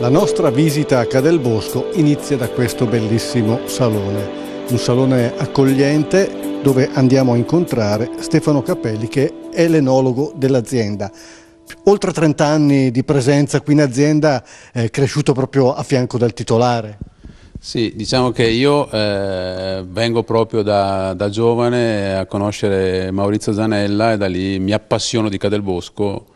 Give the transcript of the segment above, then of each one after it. La nostra visita a Ca' del Bosco inizia da questo bellissimo salone, un salone accogliente dove andiamo a incontrare Stefano Capelli, che è l'enologo dell'azienda. Oltre 30 anni di presenza qui in azienda, cresciuto proprio a fianco del titolare. Sì, diciamo che io vengo proprio da giovane a conoscere Maurizio Zanella e da lì mi appassiono di Ca' del Bosco,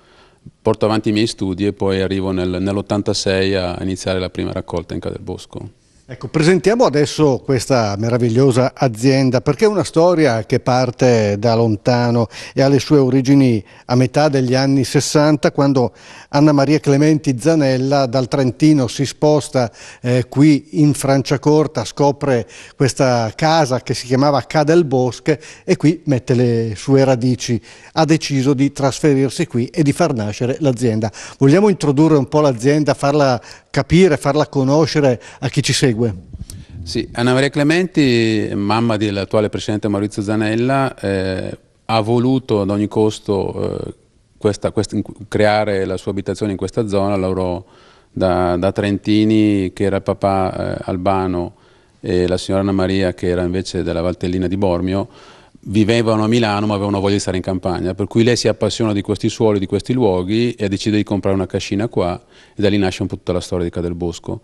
porto avanti i miei studi e poi arrivo nell'86 a iniziare la prima raccolta in Ca' del Bosco. Ecco, presentiamo adesso questa meravigliosa azienda, perché è una storia che parte da lontano e ha le sue origini a metà degli anni 60, quando Anna Maria Clementi Zanella dal Trentino si sposta qui in Franciacorta, scopre questa casa che si chiamava Ca' del Bosco e qui mette le sue radici. Ha deciso di trasferirsi qui e di far nascere l'azienda. Vogliamo introdurre un po' l'azienda, farla capire, farla conoscere a chi ci segue? Sì, Anna Maria Clementi, mamma dell'attuale presidente Maurizio Zanella, ha voluto ad ogni costo creare la sua abitazione in questa zona. Lavorò da Trentini, che era il papà Albano, e la signora Anna Maria, che era invece della Valtellina di Bormio. Vivevano a Milano ma avevano voglia di stare in campagna, per cui lei si appassiona di questi suoli, di questi luoghi e decide di comprare una cascina qua, e da lì nasce un po' tutta la storia di Ca' del Bosco.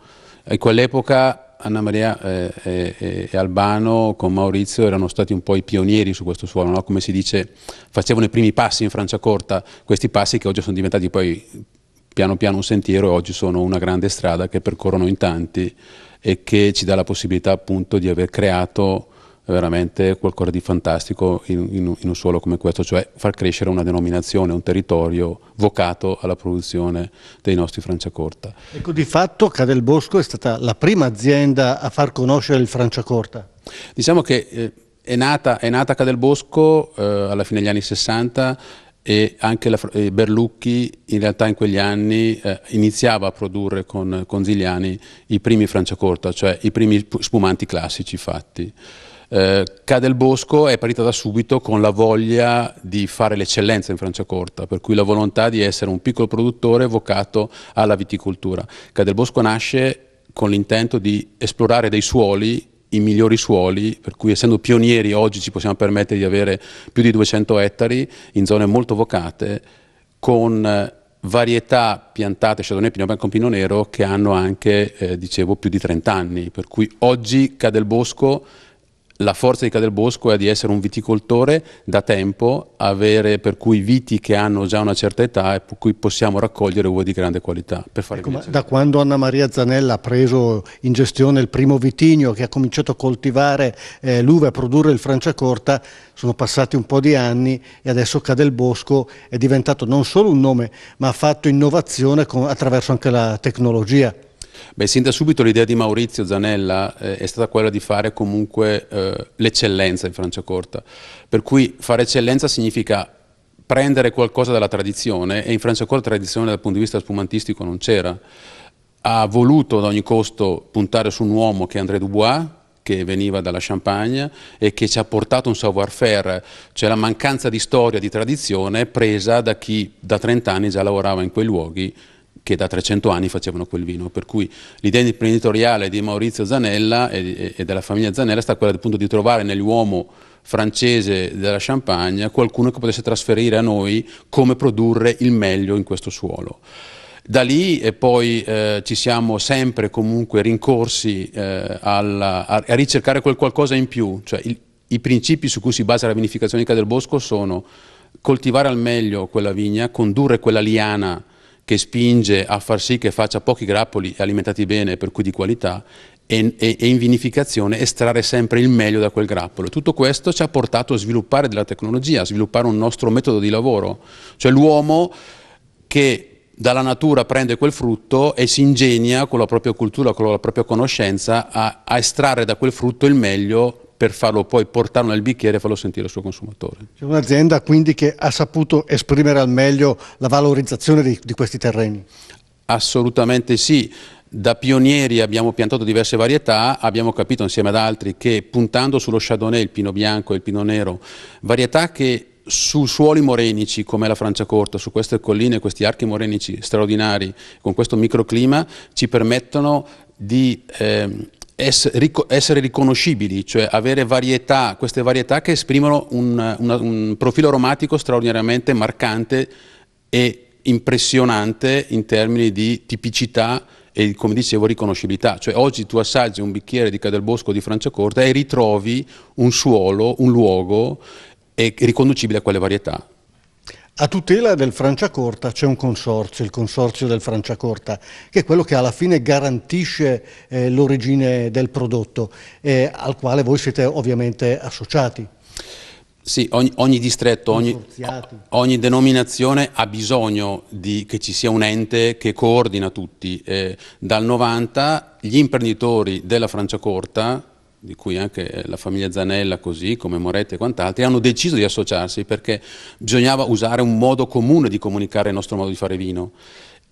A quell'epoca Anna Maria e Albano con Maurizio erano stati un po' i pionieri su questo suolo, no? Come si dice, facevano i primi passi in Franciacorta, questi passi che oggi sono diventati poi piano piano un sentiero e oggi sono una grande strada che percorrono in tanti e che ci dà la possibilità appunto di aver creato veramente qualcosa di fantastico in un suolo come questo, cioè far crescere una denominazione, un territorio vocato alla produzione dei nostri Franciacorta. Ecco, di fatto Ca' del Bosco è stata la prima azienda a far conoscere il Franciacorta. Diciamo che è nata Ca' del Bosco alla fine degli anni 60 e anche Berlucchi in realtà in quegli anni iniziava a produrre con Ziliani i primi Franciacorta, cioè i primi spumanti classici fatti. Ca' del Bosco è partita da subito con la voglia di fare l'eccellenza in Franciacorta, per cui la volontà di essere un piccolo produttore vocato alla viticoltura. Ca' del Bosco nasce con l'intento di esplorare dei suoli, i migliori suoli, per cui essendo pionieri oggi ci possiamo permettere di avere più di 200 ettari in zone molto vocate, con varietà piantate, Chardonnay, Pinot Bianco, Pinot Nero, che hanno anche, dicevo, più di 30 anni, per cui oggi Ca' del Bosco... La forza di Ca' del Bosco è di essere un viticoltore da tempo, avere per cui viti che hanno già una certa età e per cui possiamo raccogliere uva di grande qualità. Per fare ecco, da quando Anna Maria Zanella ha preso in gestione il primo vitigno che ha cominciato a coltivare l'uva e a produrre il Franciacorta, sono passati un po' di anni e adesso Ca' del Bosco è diventato non solo un nome, ma ha fatto innovazione attraverso anche la tecnologia. Beh, sin da subito l'idea di Maurizio Zanella è stata quella di fare comunque l'eccellenza in Franciacorta, per cui fare eccellenza significa prendere qualcosa dalla tradizione, e in Franciacorta la tradizione dal punto di vista spumantistico non c'era. Ha voluto ad ogni costo puntare su un uomo che è André Dubois, che veniva dalla Champagne e che ci ha portato un savoir-faire, cioè la mancanza di storia, di tradizione presa da chi da 30 anni già lavorava in quei luoghi, che da 300 anni facevano quel vino, per cui l'idea imprenditoriale di Maurizio Zanella e della famiglia Zanella sta quella appunto di trovare nell'uomo francese della Champagne qualcuno che potesse trasferire a noi come produrre il meglio in questo suolo. Da lì e poi ci siamo sempre comunque rincorsi a ricercare quel qualcosa in più, cioè i principi su cui si basa la vinificazione di Ca' del Bosco sono coltivare al meglio quella vigna, condurre quella liana che spinge a far sì che faccia pochi grappoli alimentati bene, per cui di qualità, e in vinificazione estrarre sempre il meglio da quel grappolo. Tutto questo ci ha portato a sviluppare della tecnologia, a sviluppare un nostro metodo di lavoro, cioè l'uomo che dalla natura prende quel frutto e si ingegna con la propria cultura, con la propria conoscenza a estrarre da quel frutto il meglio, per farlo poi portarlo nel bicchiere e farlo sentire al suo consumatore. C'è un'azienda quindi che ha saputo esprimere al meglio la valorizzazione di questi terreni? Assolutamente sì, da pionieri abbiamo piantato diverse varietà, abbiamo capito insieme ad altri che puntando sullo Chardonnay, il Pinot Bianco e il Pinot Nero, varietà che su suoli morenici come la Franciacorta, su queste colline, questi archi morenici straordinari, con questo microclima, ci permettono di essere riconoscibili, cioè avere varietà, queste varietà che esprimono un profilo aromatico straordinariamente marcante e impressionante in termini di tipicità e, come dicevo, riconoscibilità. Cioè oggi tu assaggi un bicchiere di Ca' del Bosco di Franciacorta e ritrovi un suolo, un luogo è riconducibile a quelle varietà. A tutela del Franciacorta c'è un consorzio, il consorzio del Franciacorta, che è quello che alla fine garantisce l'origine del prodotto, al quale voi siete ovviamente associati. Sì, ogni distretto, ogni denominazione ha bisogno che ci sia un ente che coordina tutti. Dal 90 gli imprenditori della Franciacorta, di cui anche la famiglia Zanella, così come Moretti e quant'altri, hanno deciso di associarsi perché bisognava usare un modo comune di comunicare il nostro modo di fare vino.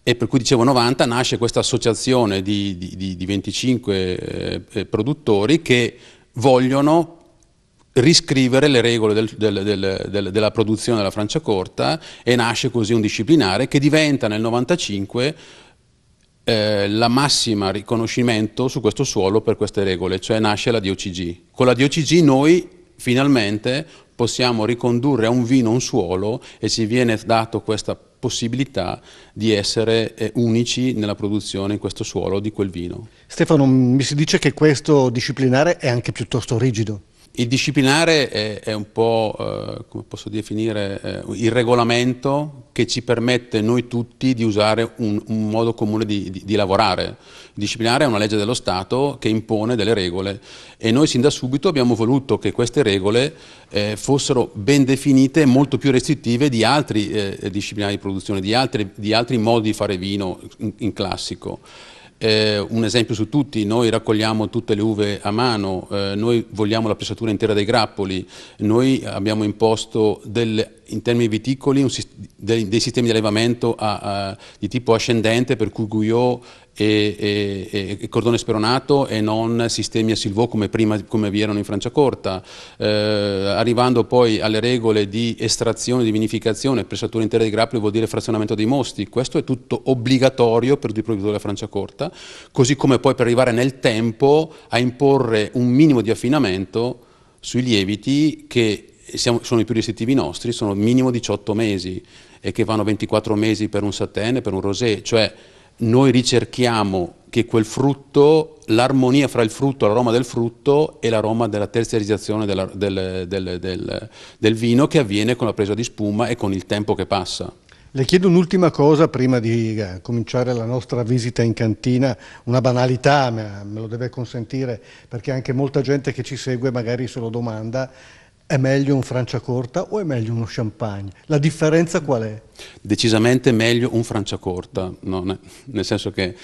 E per cui, dicevo, 90 nasce questa associazione di 25 produttori che vogliono riscrivere le regole della produzione della Franciacorta, e nasce così un disciplinare che diventa nel 95 la massima riconoscimento su questo suolo per queste regole, cioè nasce la DOCG. Con la DOCG noi finalmente possiamo ricondurre a un vino un suolo e ci viene dato questa possibilità di essere unici nella produzione in questo suolo di quel vino. Stefano, mi si dice che questo disciplinare è anche piuttosto rigido. Il disciplinare è un po', come posso definire, il regolamento che ci permette noi tutti di usare un modo comune di lavorare. Il disciplinare è una legge dello Stato che impone delle regole, e noi sin da subito abbiamo voluto che queste regole fossero ben definite e molto più restrittive di altri disciplinari di produzione, di altri modi di fare vino in classico. Un esempio su tutti: noi raccogliamo tutte le uve a mano, noi vogliamo la pressatura intera dei grappoli, noi abbiamo imposto in termini viticoli dei sistemi di allevamento di tipo ascendente, per cui Guyot e cordone speronato, e non sistemi a silvò come vi erano in Franciacorta, arrivando poi alle regole di estrazione, di vinificazione. Pressatura intera dei grappoli vuol dire frazionamento dei mosti. Questo è tutto obbligatorio per i produttori della Franciacorta, così come poi per arrivare nel tempo a imporre un minimo di affinamento sui lieviti che sono i più restrittivi nostri, sono minimo 18 mesi e che vanno 24 mesi per un satene, per un rosé. Cioè noi ricerchiamo che quel frutto, l'armonia fra il frutto, l'aroma del frutto e l'aroma della terziarizzazione del vino, che avviene con la presa di spuma e con il tempo che passa. Le chiedo un'ultima cosa prima di cominciare la nostra visita in cantina, una banalità, ma me lo deve consentire perché anche molta gente che ci segue magari se lo domanda: è meglio un Franciacorta o è meglio uno champagne? La differenza qual è? Decisamente meglio un Franciacorta, no? Nel senso che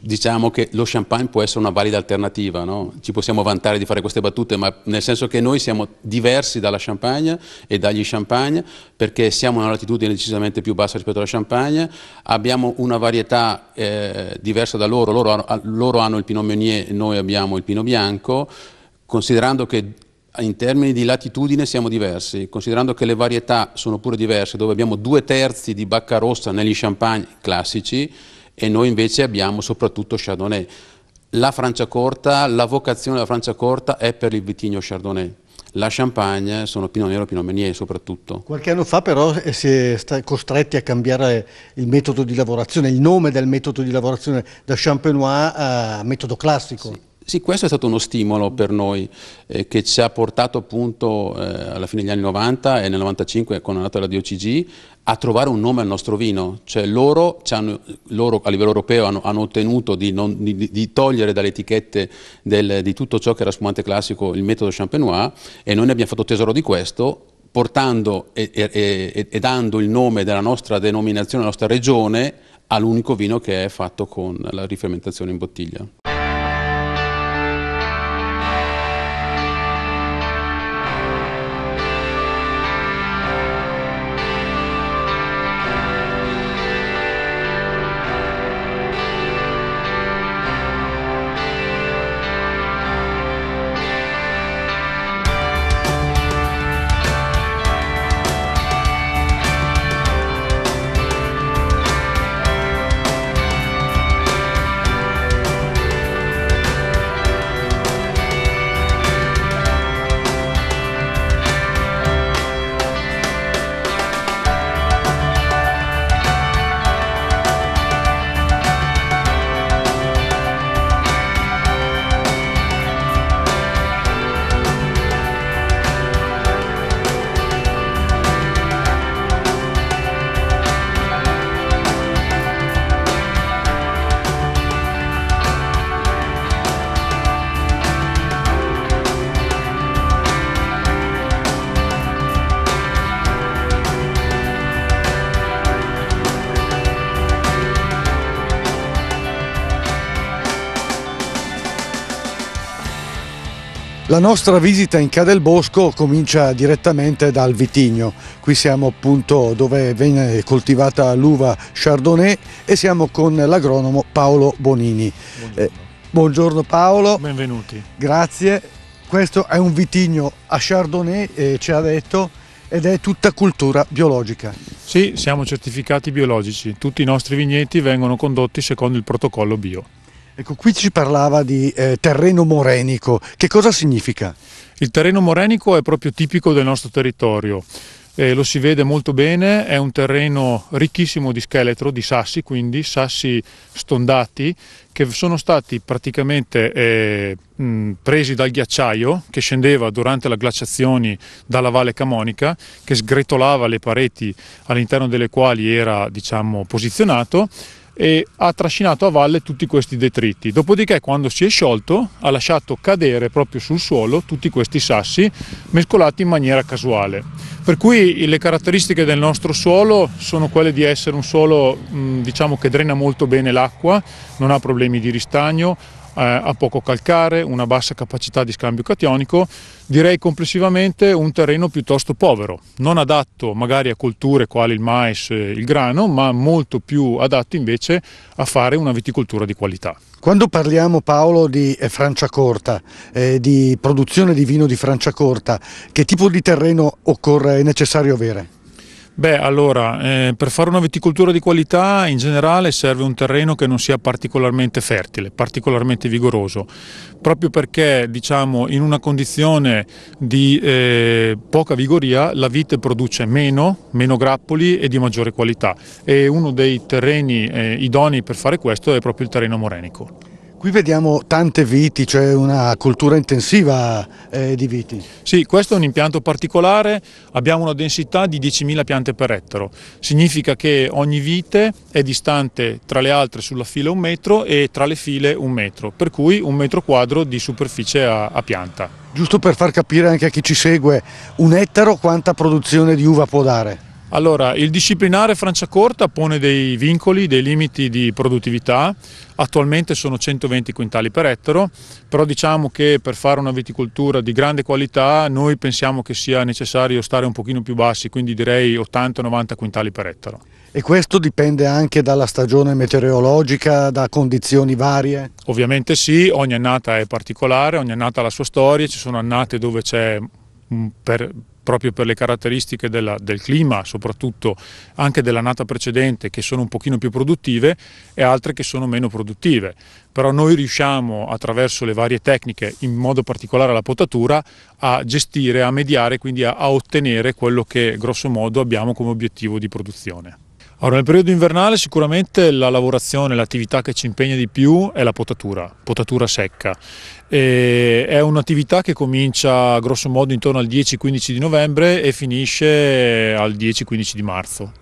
diciamo che lo champagne può essere una valida alternativa, no? Ci possiamo vantare di fare queste battute, ma nel senso che noi siamo diversi dalla Champagne e dagli champagne, perché siamo a una latitudine decisamente più bassa rispetto alla Champagne, abbiamo una varietà diversa da loro. Loro hanno il Pinot Meunier, noi abbiamo il Pinot Bianco. Considerando che in termini di latitudine siamo diversi, considerando che le varietà sono pure diverse, dove abbiamo 2/3 di bacca rossa negli champagne classici e noi invece abbiamo soprattutto Chardonnay. La Franciacorta, la vocazione della Franciacorta è per il vitigno Chardonnay. La Champagne sono Pinot Nero e Pinot Meunier soprattutto. Qualche anno fa però si è costretti a cambiare il metodo di lavorazione, il nome del metodo di lavorazione, da champenois a metodo classico. Sì. Sì, questo è stato uno stimolo per noi che ci ha portato appunto alla fine degli anni 90 e nel 95, quando è nata la DOCG, a trovare un nome al nostro vino. Cioè loro a livello europeo hanno ottenuto di togliere dalle etichette di tutto ciò che era spumante classico il metodo champenois, e noi ne abbiamo fatto tesoro di questo, portando e dando il nome della nostra denominazione, della nostra regione, all'unico vino che è fatto con la rifermentazione in bottiglia. La nostra visita in Ca' del Bosco comincia direttamente dal vitigno. Qui siamo appunto dove viene coltivata l'uva Chardonnay e siamo con l'agronomo Paolo Bonini. Buongiorno. Buongiorno Paolo. Benvenuti. Grazie. Questo è un vitigno a Chardonnay, ci ha detto, ed è tutta cultura biologica. Sì, siamo certificati biologici. Tutti i nostri vigneti vengono condotti secondo il protocollo bio. Ecco, qui ci parlava di terreno morenico. Che cosa significa? Il terreno morenico è proprio tipico del nostro territorio. Lo si vede molto bene, è un terreno ricchissimo di scheletro, di sassi, quindi sassi stondati che sono stati praticamente presi dal ghiacciaio che scendeva durante le glaciazioni dalla Valle Camonica, che sgretolava le pareti all'interno delle quali era, diciamo, posizionato, e ha trascinato a valle tutti questi detriti. Dopodiché, quando si è sciolto, ha lasciato cadere proprio sul suolo tutti questi sassi mescolati in maniera casuale. Per cui le caratteristiche del nostro suolo sono quelle di essere un suolo, diciamo, che drena molto bene l'acqua, non ha problemi di ristagno, ha poco calcare, una bassa capacità di scambio cationico, direi complessivamente un terreno piuttosto povero, non adatto magari a colture quali il mais, il grano, ma molto più adatto invece a fare una viticoltura di qualità. Quando parliamo, Paolo, di Franciacorta, di produzione di vino di Franciacorta, che tipo di terreno è necessario avere? Beh, allora, per fare una viticoltura di qualità in generale serve un terreno che non sia particolarmente fertile, particolarmente vigoroso, proprio perché, diciamo, in una condizione di poca vigoria la vite produce meno grappoli e di maggiore qualità, e uno dei terreni idonei per fare questo è proprio il terreno morenico. Qui vediamo tante viti, cioè una cultura intensiva di viti. Sì, questo è un impianto particolare, abbiamo una densità di 10.000 piante per ettaro, significa che ogni vite è distante tra le altre sulla fila 1 metro e tra le file 1 metro, per cui 1 metro quadro di superficie a pianta. Giusto per far capire anche a chi ci segue, 1 ettaro quanta produzione di uva può dare? Allora, il disciplinare Franciacorta pone dei vincoli, dei limiti di produttività, attualmente sono 120 quintali per ettaro, però diciamo che per fare una viticoltura di grande qualità noi pensiamo che sia necessario stare un pochino più bassi, quindi direi 80-90 quintali per ettaro. E questo dipende anche dalla stagione meteorologica, da condizioni varie? Ovviamente sì, ogni annata è particolare, ogni annata ha la sua storia, ci sono annate dove c'è proprio per le caratteristiche del clima, soprattutto anche dell'annata precedente, che sono un pochino più produttive, e altre che sono meno produttive. Però noi riusciamo, attraverso le varie tecniche, in modo particolare la potatura, a gestire, a mediare, quindi a ottenere quello che grosso modo abbiamo come obiettivo di produzione. Allora, nel periodo invernale sicuramente la lavorazione, l'attività che ci impegna di più è la potatura secca. È un'attività che comincia grosso modo intorno al 10-15 di novembre e finisce al 10-15 di marzo.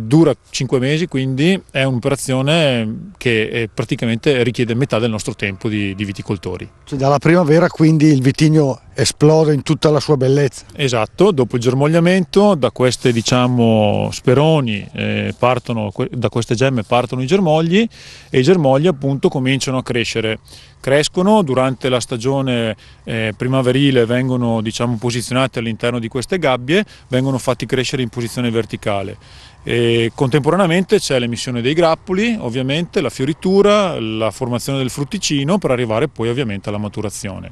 Dura 5 mesi, quindi è un'operazione che praticamente richiede metà del nostro tempo di viticoltori. Cioè, dalla primavera quindi il vitigno esplode in tutta la sua bellezza. Esatto, dopo il germogliamento da queste, diciamo, speroni, da queste gemme partono i germogli, e i germogli appunto cominciano a crescere. Crescono durante la stagione primaverile, vengono, diciamo, posizionati all'interno di queste gabbie, vengono fatti crescere in posizione verticale. E contemporaneamente c'è l'emissione dei grappoli, ovviamente la fioritura, la formazione del frutticino, per arrivare poi ovviamente alla maturazione.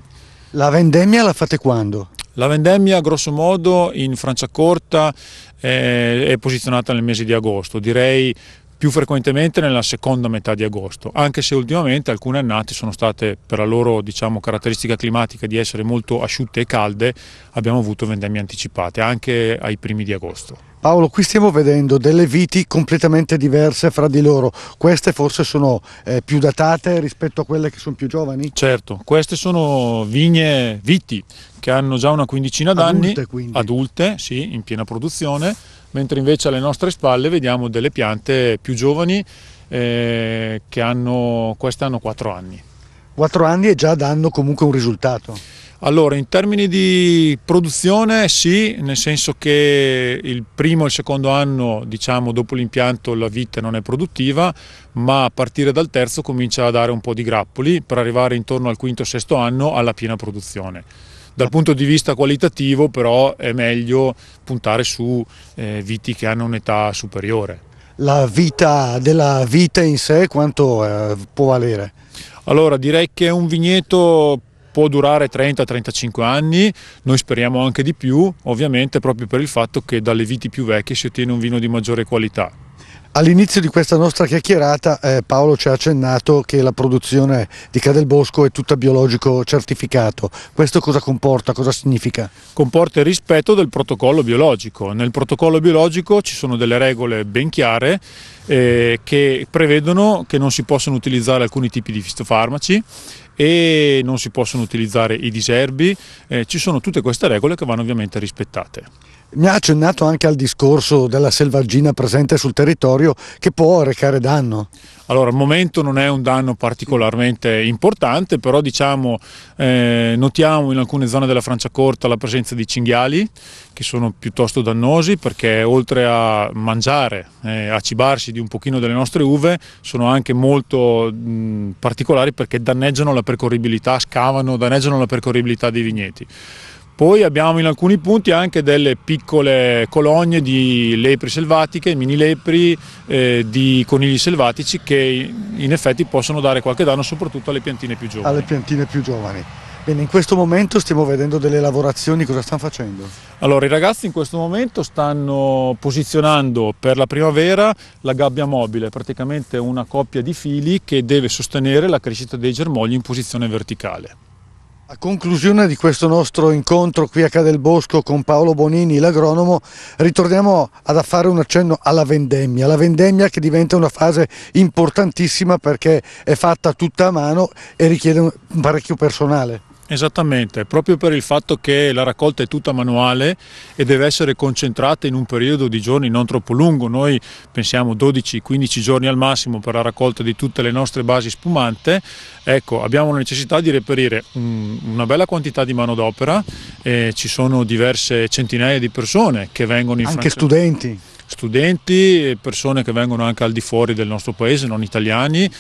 La vendemmia la fate quando? La vendemmia grosso modo in Franciacorta è posizionata nel mese di agosto, direi più frequentemente nella seconda metà di agosto, anche se ultimamente alcune annate sono state, per la loro, diciamo, caratteristica climatica di essere molto asciutte e calde, abbiamo avuto vendemmie anticipate anche ai primi di agosto. Paolo, qui stiamo vedendo delle viti completamente diverse fra di loro, queste forse sono più datate rispetto a quelle che sono più giovani? Certo, queste sono viti che hanno già una quindicina d'anni, adulte, sì, in piena produzione, mentre invece alle nostre spalle vediamo delle piante più giovani, queste hanno 4 anni. 4 anni e già danno comunque un risultato? Allora, in termini di produzione sì, nel senso che il primo e il secondo anno, diciamo, dopo l'impianto la vite non è produttiva, ma a partire dal terzo comincia a dare un po' di grappoli per arrivare intorno al quinto o sesto anno alla piena produzione. Dal punto di vista qualitativo però è meglio puntare su viti che hanno un'età superiore. La vita della vite in sé quanto può valere? Allora, direi che un vigneto può durare 30-35 anni, noi speriamo anche di più, ovviamente proprio per il fatto che dalle viti più vecchie si ottiene un vino di maggiore qualità. All'inizio di questa nostra chiacchierata Paolo ci ha accennato che la produzione di Ca' del Bosco è tutta biologico certificato. Questo cosa comporta? Cosa significa? Comporta il rispetto del protocollo biologico. Nel protocollo biologico ci sono delle regole ben chiare che prevedono che non si possono utilizzare alcuni tipi di fitofarmaci e non si possono utilizzare i diserbi, ci sono tutte queste regole che vanno ovviamente rispettate. Mi ha accennato anche al discorso della selvaggina presente sul territorio che può recare danno. Allora, al momento non è un danno particolarmente importante, però diciamo notiamo in alcune zone della Franciacorta la presenza di cinghiali che sono piuttosto dannosi, perché oltre a mangiare, a cibarsi di un pochino delle nostre uve, sono anche molto particolari perché danneggiano la percorribilità, scavano, danneggiano la percorribilità dei vigneti. Poi abbiamo in alcuni punti anche delle piccole colonie di lepri selvatiche, mini lepri, di conigli selvatici che in effetti possono dare qualche danno soprattutto alle piantine più giovani. Alle piantine più giovani. Bene, in questo momento stiamo vedendo delle lavorazioni, cosa stanno facendo? Allora, i ragazzi in questo momento stanno posizionando per la primavera la gabbia mobile, praticamente una coppia di fili che deve sostenere la crescita dei germogli in posizione verticale. A conclusione di questo nostro incontro qui a Ca' del Bosco con Paolo Bonini, l'agronomo, ritorniamo ad fare un accenno alla vendemmia. La vendemmia che diventa una fase importantissima perché è fatta tutta a mano e richiede un parecchio personale. Esattamente, proprio per il fatto che la raccolta è tutta manuale e deve essere concentrata in un periodo di giorni non troppo lungo. Noi pensiamo 12-15 giorni al massimo per la raccolta di tutte le nostre basi spumante. Ecco, abbiamo la necessità di reperire una bella quantità di manodopera, ci sono diverse centinaia di persone che vengono in Francia. Anche studenti e persone che vengono anche al di fuori del nostro paese, non italiani,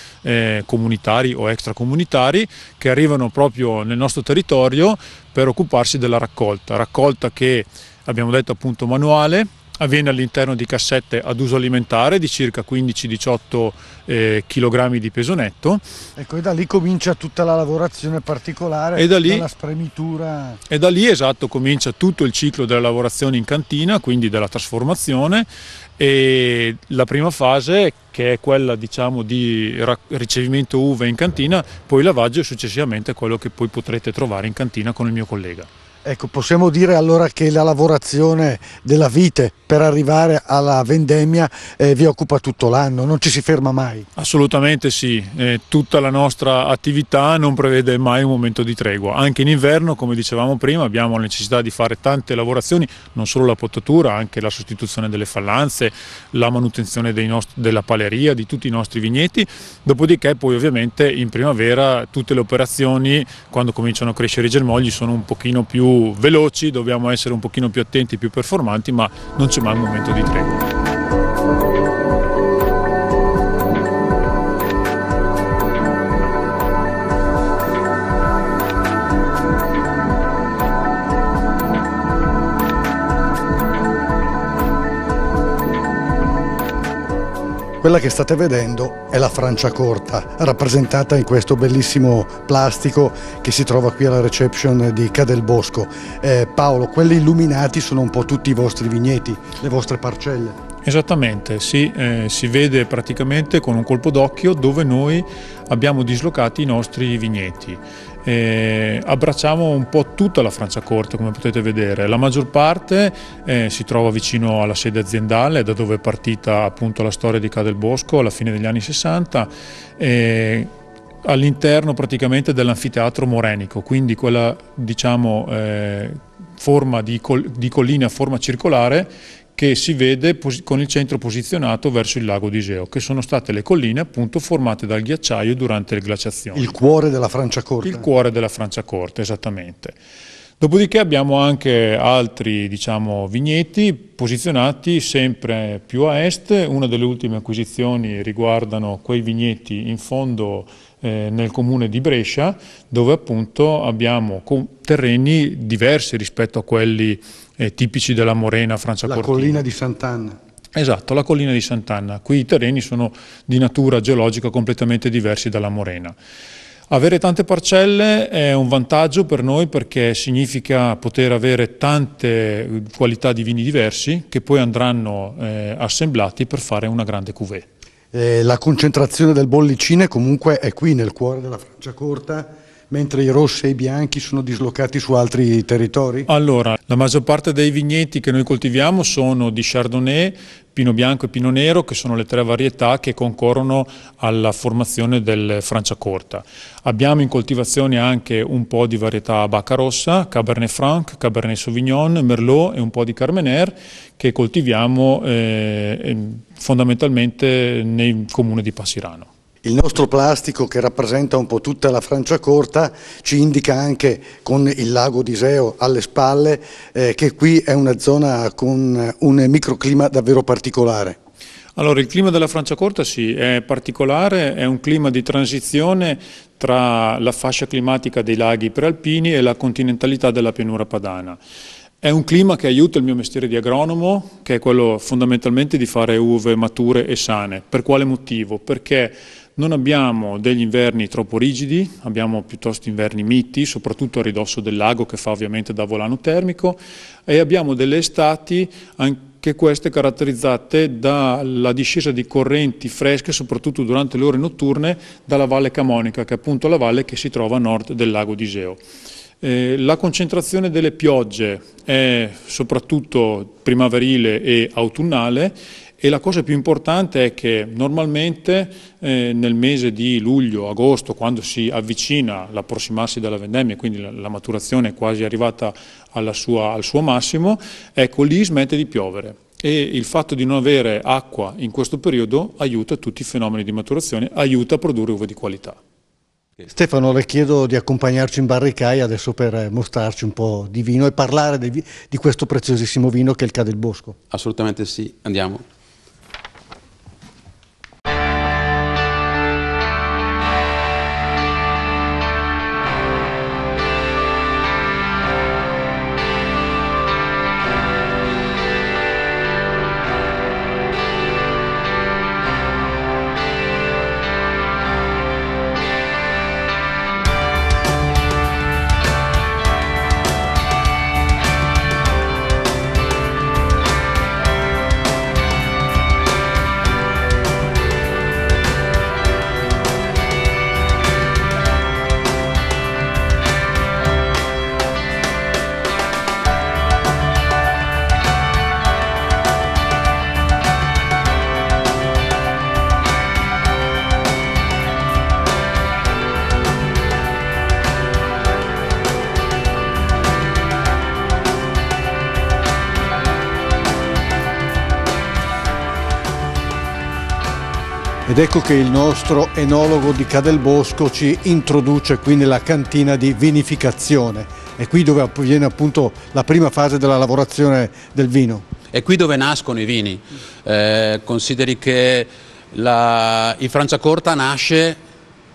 comunitari o extracomunitari, che arrivano proprio nel nostro territorio per occuparsi della raccolta che abbiamo detto appunto manuale, avviene all'interno di cassette ad uso alimentare di circa 15-18 kg di peso netto. Ecco, e da lì comincia tutta la lavorazione particolare, la spremitura. E da lì, esatto, comincia tutto il ciclo della lavorazione in cantina, quindi della trasformazione, e la prima fase che è quella, diciamo, di ricevimento uve in cantina, poi lavaggio e successivamente quello che poi potrete trovare in cantina con il mio collega. Ecco, possiamo dire allora che la lavorazione della vite per arrivare alla vendemmia vi occupa tutto l'anno, non ci si ferma mai? Assolutamente sì, tutta la nostra attività non prevede mai un momento di tregua. Anche in inverno, come dicevamo prima, abbiamo la necessità di fare tante lavorazioni, non solo la potatura, anche la sostituzione delle fallanze, la manutenzione della paleria, di tutti i nostri vigneti. Dopodiché poi ovviamente in primavera tutte le operazioni, quando cominciano a crescere i germogli, sono un pochino più veloci, dobbiamo essere un pochino più attenti, più performanti, ma non c'è mai un momento di tregua. Quella che state vedendo è la Franciacorta, rappresentata in questo bellissimo plastico che si trova qui alla reception di Ca' del Bosco. Paolo, quelli illuminati sono un po' tutti i vostri vigneti, le vostre parcelle. Esattamente, sì, si vede praticamente con un colpo d'occhio dove noi abbiamo dislocati i nostri vigneti. Abbracciamo un po' tutta la Franciacorta, come potete vedere. La maggior parte si trova vicino alla sede aziendale, da dove è partita appunto la storia di Ca' del Bosco alla fine degli anni 60. All'interno praticamente dell'anfiteatro morenico, quindi quella, diciamo, forma di collina a forma circolare che si vede con il centro posizionato verso il lago di Iseo, che sono state le colline appunto formate dal ghiacciaio durante le glaciazioni. Il cuore della Franciacorta. Il cuore della Franciacorta, esattamente. Dopodiché abbiamo anche altri, diciamo, vigneti posizionati sempre più a est. Una delle ultime acquisizioni riguardano quei vigneti in fondo nel comune di Brescia, dove appunto abbiamo terreni diversi rispetto a quelli tipici della Morena Franciacortina. La collina di Sant'Anna. Esatto, la collina di Sant'Anna. Qui i terreni sono di natura geologica completamente diversi dalla Morena. Avere tante parcelle è un vantaggio per noi, perché significa poter avere tante qualità di vini diversi che poi andranno assemblati per fare una grande cuvée. La concentrazione del bollicine comunque è qui nel cuore della Franciacorta, mentre i rossi e i bianchi sono dislocati su altri territori? Allora, la maggior parte dei vigneti che noi coltiviamo sono di Chardonnay, Pinot Bianco e Pinot Nero, che sono le tre varietà che concorrono alla formazione del Franciacorta. Abbiamo in coltivazione anche un po' di varietà a bacca rossa, Cabernet Franc, Cabernet Sauvignon, Merlot e un po' di Carmenere, che coltiviamo fondamentalmente nel comune di Passirano. Il nostro plastico, che rappresenta un po' tutta la Franciacorta, ci indica anche, con il lago di Iseo alle spalle, che qui è una zona con un microclima davvero particolare. Allora, il clima della Franciacorta sì, è particolare, è un clima di transizione tra la fascia climatica dei laghi prealpini e la continentalità della pianura padana. È un clima che aiuta il mio mestiere di agronomo, che è quello fondamentalmente di fare uve mature e sane. Per quale motivo? Perché non abbiamo degli inverni troppo rigidi, abbiamo piuttosto inverni miti, soprattutto a ridosso del lago, che fa ovviamente da volano termico, e abbiamo delle estati anche queste caratterizzate dalla discesa di correnti fresche, soprattutto durante le ore notturne, dalla Valle Camonica, che è appunto la valle che si trova a nord del lago di Iseo. La concentrazione delle piogge è soprattutto primaverile e autunnale, e la cosa più importante è che normalmente nel mese di luglio-agosto, quando si avvicina l'approssimarsi della vendemmia, quindi la maturazione è quasi arrivata al suo massimo, ecco lì smette di piovere, e il fatto di non avere acqua in questo periodo aiuta tutti i fenomeni di maturazione, aiuta a produrre uve di qualità. Stefano, le chiedo di accompagnarci in barricaia adesso per mostrarci un po' di vino e parlare di questo preziosissimo vino che è il Ca' del Bosco. Assolutamente sì, andiamo. Ed ecco che il nostro enologo di Ca' del Bosco ci introduce qui nella cantina di vinificazione. È qui dove avviene appunto la prima fase della lavorazione del vino. È qui dove nascono i vini. Consideri che il Franciacorta nasce,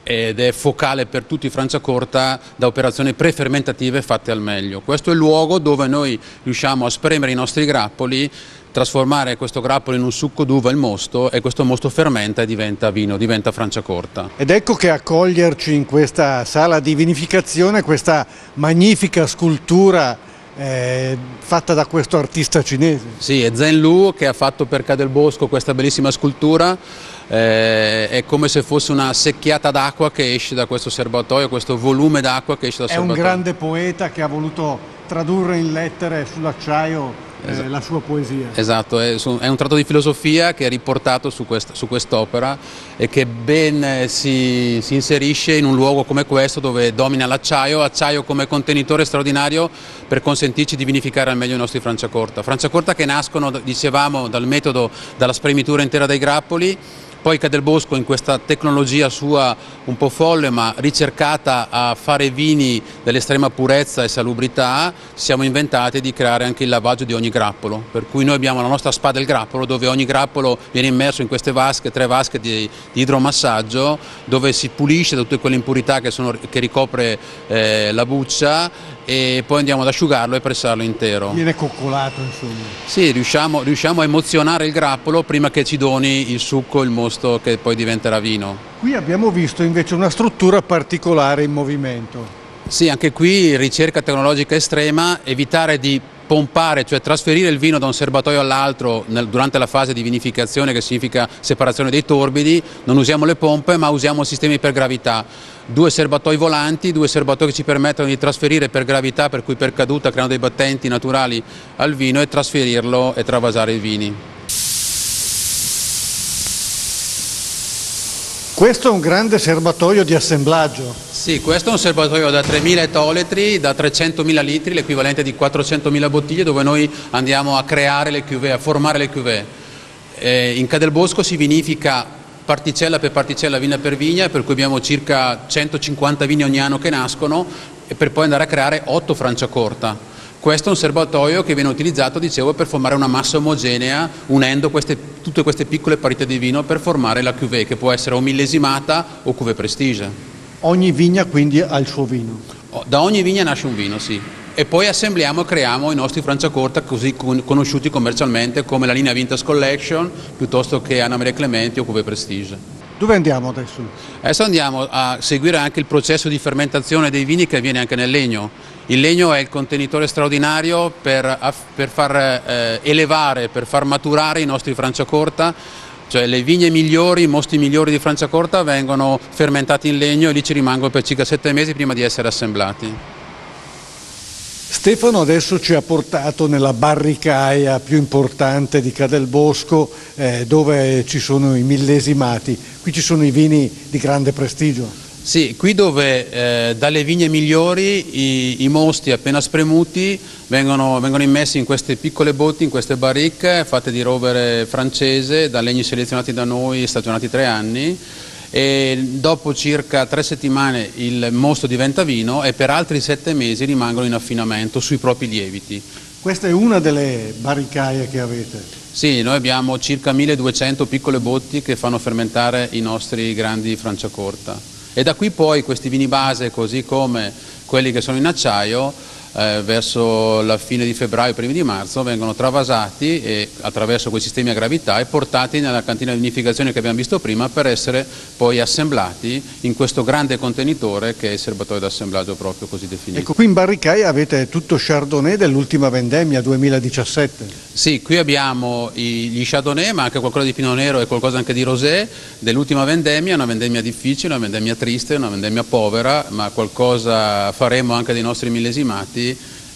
ed è focale per tutti i Franciacorta, da operazioni prefermentative fatte al meglio. Questo è il luogo dove noi riusciamo a spremere i nostri grappoli, trasformare questo grappolo in un succo d'uva, il mosto, e questo mosto fermenta e diventa vino, diventa Franciacorta. Ed ecco che a coglierci in questa sala di vinificazione questa magnifica scultura fatta da questo artista cinese. Sì, è Zheng Lu che ha fatto per Ca' del Bosco questa bellissima scultura, è come se fosse una secchiata d'acqua che esce da questo serbatoio, questo volume d'acqua che esce dal serbatoio. È un grande poeta che ha voluto tradurre in lettere sull'acciaio la sua poesia. Esatto, è un tratto di filosofia che è riportato su quest'opera e che ben si inserisce in un luogo come questo, dove domina l'acciaio, acciaio come contenitore straordinario per consentirci di vinificare al meglio i nostri Franciacorta. Franciacorta che nascono, dicevamo, dal metodo, dalla spremitura intera dai grappoli. Poi Ca' del Bosco, in questa tecnologia sua un po' folle ma ricercata a fare vini dell'estrema purezza e salubrità, siamo inventati di creare anche il lavaggio di ogni grappolo, per cui noi abbiamo la nostra spa del grappolo, dove ogni grappolo viene immerso in queste vasche, 3 vasche di idromassaggio, dove si pulisce da tutte quelle impurità che ricopre la buccia, e poi andiamo ad asciugarlo e pressarlo intero. Viene coccolato, insomma. Sì, riusciamo a emozionare il grappolo prima che ci doni il succo, il mosto che poi diventerà vino. Qui abbiamo visto invece una struttura particolare in movimento. Sì, anche qui ricerca tecnologica estrema, evitare di pompare, cioè trasferire il vino da un serbatoio all'altro durante la fase di vinificazione, che significa separazione dei torbidi. Non usiamo le pompe ma usiamo sistemi per gravità. 2 serbatoi volanti, 2 serbatoi che ci permettono di trasferire per gravità, per cui per caduta, creando dei battenti naturali al vino e trasferirlo e travasare i vini. Questo è un grande serbatoio di assemblaggio. Sì, questo è un serbatoio da 3.000 ettolitri, da 300.000 litri, l'equivalente di 400.000 bottiglie, dove noi andiamo a creare le cuvée, a formare le cuvée. In Ca' del Bosco si vinifica particella per particella, vigna per vigna, per cui abbiamo circa 150 vigne ogni anno che nascono, e per poi andare a creare 8 Franciacorta. Questo è un serbatoio che viene utilizzato, dicevo, per formare una massa omogenea, unendo tutte queste piccole partite di vino per formare la cuvée, che può essere o millesimata o cuvée prestige. Ogni vigna quindi ha il suo vino? Da ogni vigna nasce un vino, sì. E poi assembliamo e creiamo i nostri Franciacorta, così conosciuti commercialmente come la linea Vintage Collection, piuttosto che Anna Maria Clementi o cuvée prestige. Dove andiamo adesso? Adesso andiamo a seguire anche il processo di fermentazione dei vini, che avviene anche nel legno. Il legno è il contenitore straordinario per far elevare, per far maturare i nostri Franciacorta, cioè le vigne migliori, i mosti migliori di Franciacorta vengono fermentati in legno e lì ci rimangono per circa 7 mesi prima di essere assemblati. Stefano adesso ci ha portato nella barricaia più importante di Ca' del Bosco, dove ci sono i millesimati. Qui ci sono i vini di grande prestigio. Sì, qui dove dalle vigne migliori i mosti appena spremuti vengono immessi in queste piccole botti, in queste barrique fatte di rovere francese, da legni selezionati da noi, stagionati 3 anni. E dopo circa 3 settimane il mosto diventa vino e per altri 7 mesi rimangono in affinamento sui propri lieviti. Questa è una delle barricaie che avete? Sì, noi abbiamo circa 1200 piccole botti che fanno fermentare i nostri grandi Franciacorta, e da qui poi questi vini base, così come quelli che sono in acciaio, verso la fine di febbraio, primi di marzo, vengono travasati e, attraverso quei sistemi a gravità, e portati nella cantina di vinificazione che abbiamo visto prima, per essere poi assemblati in questo grande contenitore che è il serbatoio d'assemblaggio proprio così definito. Ecco, qui in barricaia avete tutto Chardonnay dell'ultima vendemmia 2017. Sì, qui abbiamo gli Chardonnay, ma anche qualcosa di Pinot Nero e qualcosa anche di Rosé dell'ultima vendemmia, una vendemmia difficile, una vendemmia triste, una vendemmia povera, ma qualcosa faremo anche dei nostri millesimati.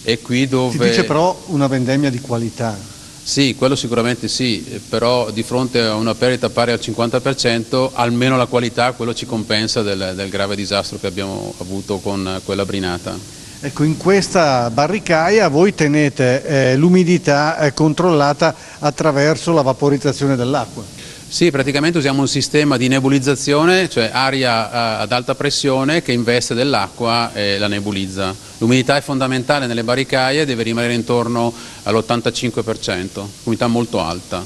E qui dove... Si dice però una vendemmia di qualità. Sì, quello sicuramente sì, però di fronte a una perdita pari al 50%, almeno la qualità, quello ci compensa del grave disastro che abbiamo avuto con quella brinata. Ecco, in questa barricaia voi tenete l'umidità controllata attraverso la vaporizzazione dell'acqua. Sì, praticamente usiamo un sistema di nebulizzazione, cioè aria ad alta pressione che investe dell'acqua e la nebulizza. L'umidità è fondamentale nelle barricaie, deve rimanere intorno all'85%, umidità molto alta.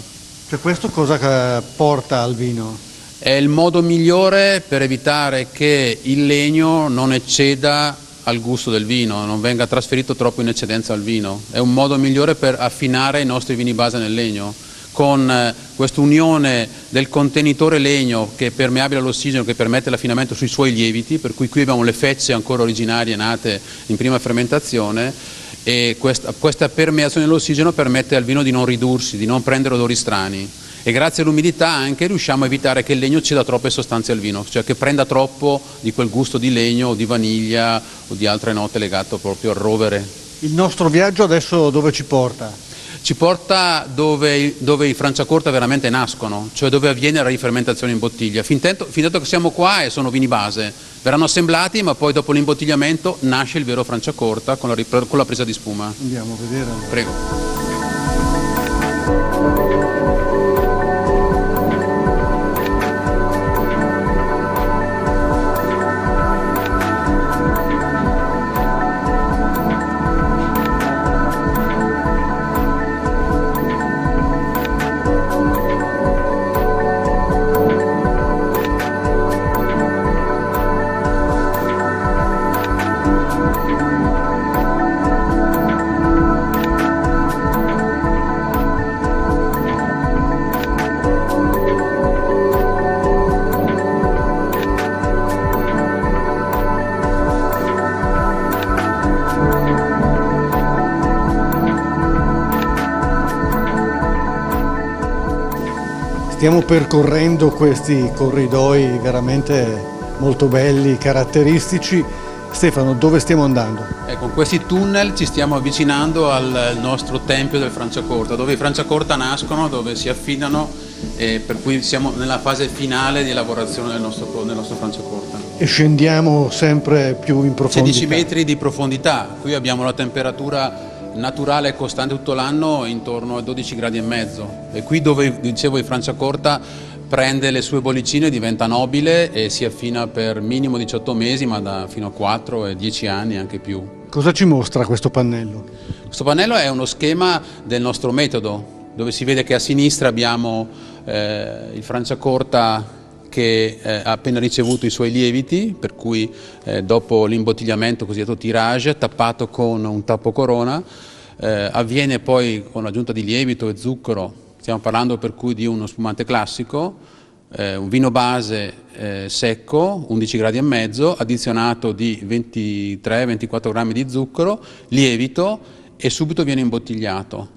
Cioè, questo cosa porta al vino? È il modo migliore per evitare che il legno non ecceda al gusto del vino, non venga trasferito troppo in eccedenza al vino. È un modo migliore per affinare i nostri vini base nel legno, con questa unione del contenitore legno che è permeabile all'ossigeno, che permette l'affinamento sui suoi lieviti, per cui qui abbiamo le fecce ancora originarie nate in prima fermentazione, e questa permeazione dell'ossigeno permette al vino di non ridursi, di non prendere odori strani, e grazie all'umidità anche riusciamo a evitare che il legno ceda troppe sostanze al vino, cioè che prenda troppo di quel gusto di legno o di vaniglia o di altre note legato proprio al rovere. Il nostro viaggio adesso dove ci porta? ci porta dove i Franciacorta veramente nascono, cioè dove avviene la rifermentazione in bottiglia. Fin tanto che siamo qua e sono vini base, verranno assemblati, ma poi dopo l'imbottigliamento nasce il vero Franciacorta con la presa di spuma. Andiamo a vedere. Prego. Stiamo percorrendo questi corridoi veramente molto belli, caratteristici. Stefano, dove stiamo andando? Con questi tunnel ci stiamo avvicinando al nostro tempio del Franciacorta, dove i Franciacorta nascono, dove si affidano, per cui siamo nella fase finale di elaborazione del nostro Franciacorta. E scendiamo sempre più in profondità. 16 metri di profondità, qui abbiamo la temperatura naturale e costante tutto l'anno intorno a 12,5 gradi. E qui dove, dicevo, il Franciacorta prende le sue bollicine, diventa nobile e si affina per minimo 18 mesi, ma fino a 4 e 10 anni e anche più. Cosa ci mostra questo pannello? Questo pannello è uno schema del nostro metodo, dove si vede che a sinistra abbiamo il Franciacorta che ha appena ricevuto i suoi lieviti, per cui dopo l'imbottigliamento cosiddetto tirage, tappato con un tappo corona, avviene poi con l'aggiunta di lievito e zucchero. Stiamo parlando per cui di uno spumante classico, un vino base secco, 11,5 gradi, addizionato di 23-24 grammi di zucchero, lievito, e subito viene imbottigliato.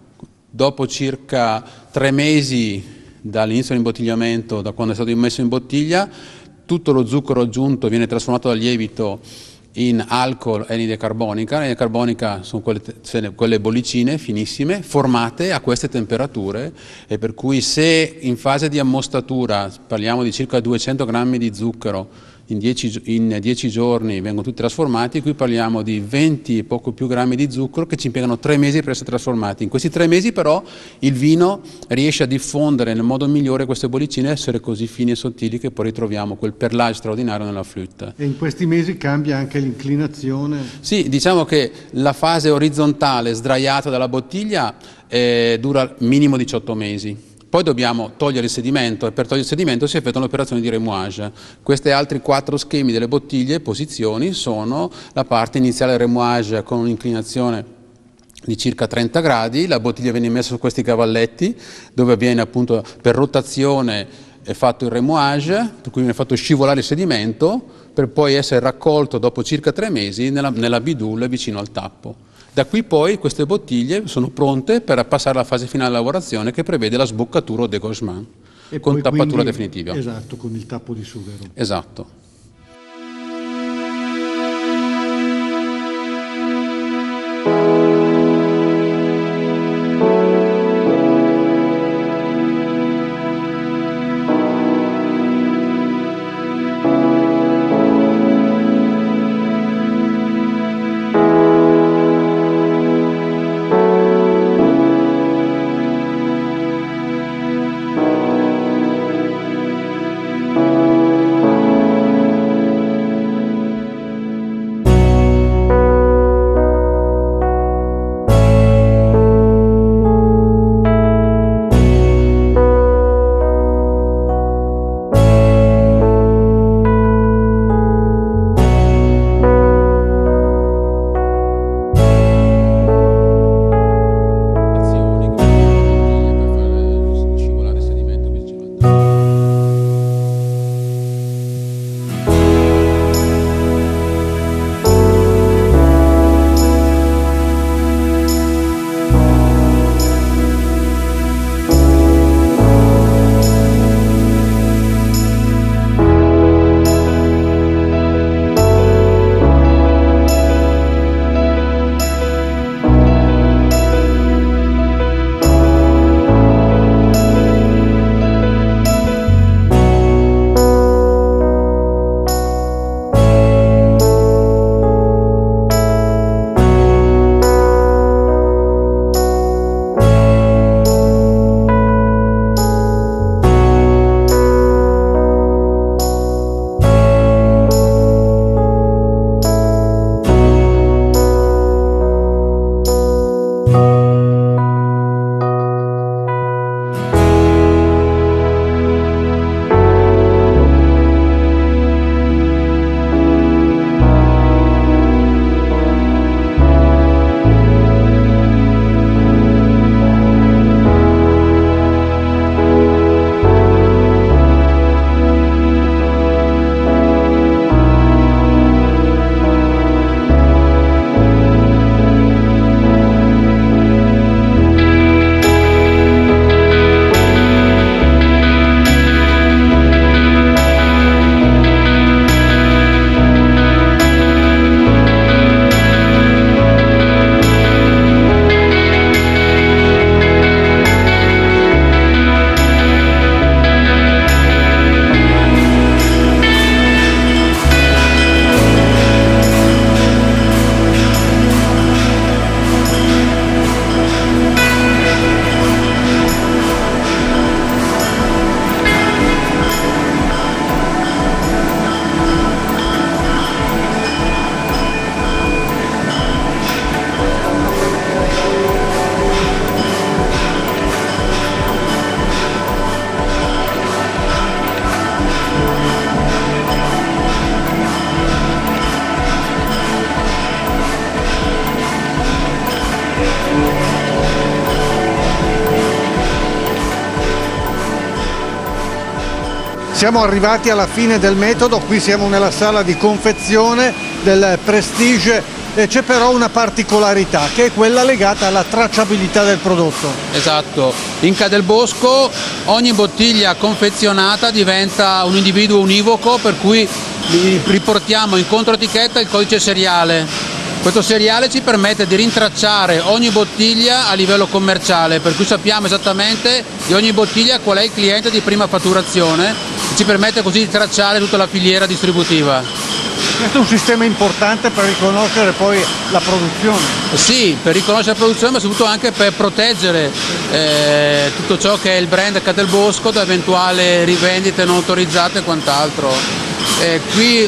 Dopo circa 3 mesi dall'inizio dell'imbottigliamento, da quando è stato immesso in bottiglia, tutto lo zucchero aggiunto viene trasformato dal lievito in alcol e anidride carbonica. L'anidride carbonica sono quelle bollicine finissime formate a queste temperature, e per cui se in fase di ammostatura parliamo di circa 200 grammi di zucchero in 10 giorni vengono tutti trasformati, qui parliamo di 20 e poco più grammi di zucchero che ci impiegano 3 mesi per essere trasformati. In questi 3 mesi però il vino riesce a diffondere nel modo migliore queste bollicine e essere così fini e sottili che poi ritroviamo quel perlage straordinario nella flûte. E in questi mesi cambia anche l'inclinazione? Sì, diciamo che la fase orizzontale sdraiata dalla bottiglia dura minimo 18 mesi. Poi dobbiamo togliere il sedimento, e per togliere il sedimento si effettua un'operazione di remouage. Questi altri 4 schemi delle bottiglie e posizioni sono la parte iniziale remouage con un'inclinazione di circa 30 gradi, la bottiglia viene messa su questi cavalletti dove avviene appunto per rotazione è fatto il remouage, per cui viene fatto scivolare il sedimento per poi essere raccolto dopo circa 3 mesi nella bidoulle vicino al tappo. Da qui poi queste bottiglie sono pronte per passare alla fase finale di lavorazione che prevede la sboccatura o degorgement con tappatura definitiva. Esatto, con il tappo di sughero. Esatto. Siamo arrivati alla fine del metodo, qui siamo nella sala di confezione del Prestige. C'è però una particolarità che è quella legata alla tracciabilità del prodotto. Esatto, in Ca' del Bosco ogni bottiglia confezionata diventa un individuo univoco, per cui riportiamo in controetichetta il codice seriale. Questo seriale ci permette di rintracciare ogni bottiglia a livello commerciale, per cui sappiamo esattamente di ogni bottiglia qual è il cliente di prima fatturazione e ci permette così di tracciare tutta la filiera distributiva. Questo è un sistema importante per riconoscere poi la produzione. Sì, per riconoscere la produzione, ma soprattutto anche per proteggere tutto ciò che è il brand Ca' del Bosco da eventuali rivendite non autorizzate e quant'altro. Qui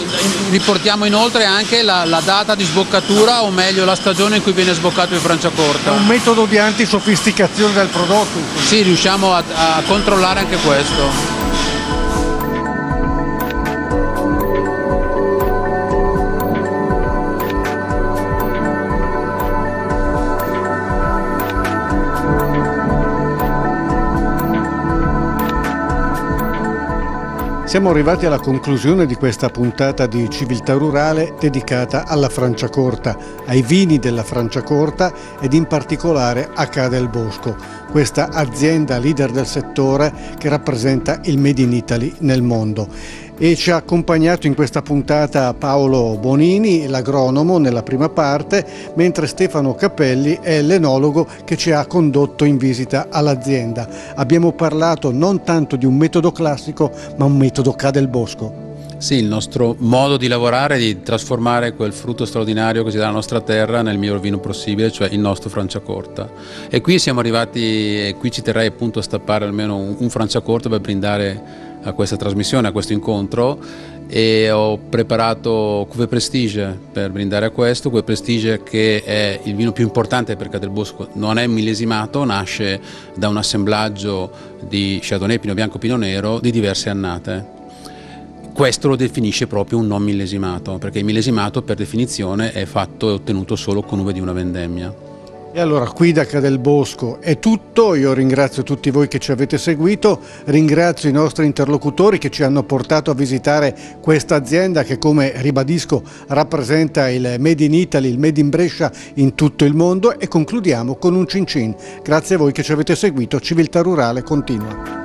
riportiamo inoltre anche la data di sboccatura, o meglio la stagione in cui viene sboccato il Franciacorta. È un metodo di antisofisticazione del prodotto. Sì, riusciamo a controllare anche questo. Siamo arrivati alla conclusione di questa puntata di Civiltà Rurale dedicata alla Franciacorta, ai vini della Franciacorta ed in particolare a Ca' del Bosco, questa azienda leader del settore che rappresenta il Made in Italy nel mondo. E ci ha accompagnato in questa puntata Paolo Bonini, l'agronomo, nella prima parte, mentre Stefano Capelli è l'enologo che ci ha condotto in visita all'azienda. Abbiamo parlato non tanto di un metodo classico, ma un metodo Ca' del Bosco. Sì, il nostro modo di lavorare, di trasformare quel frutto straordinario che si dà alla nostra terra nel miglior vino possibile, cioè il nostro Franciacorta. E qui siamo arrivati, e qui ci terrei appunto a stappare almeno un Franciacorta per brindare a questa trasmissione, a questo incontro, e ho preparato Cuvée Prestige per brindare a questo. Cuvée Prestige, che è il vino più importante per Ca' del Bosco, non è millesimato, nasce da un assemblaggio di Chardonnay, Pinot Bianco, Pinot Nero di diverse annate. Questo lo definisce proprio un non millesimato, perché il millesimato per definizione è fatto e ottenuto solo con uve di una vendemmia. E allora qui da Ca' del Bosco è tutto, io ringrazio tutti voi che ci avete seguito, ringrazio i nostri interlocutori che ci hanno portato a visitare questa azienda che, come ribadisco, rappresenta il Made in Italy, il Made in Brescia in tutto il mondo, e concludiamo con un cin cin. Grazie a voi che ci avete seguito, Civiltà Rurale continua.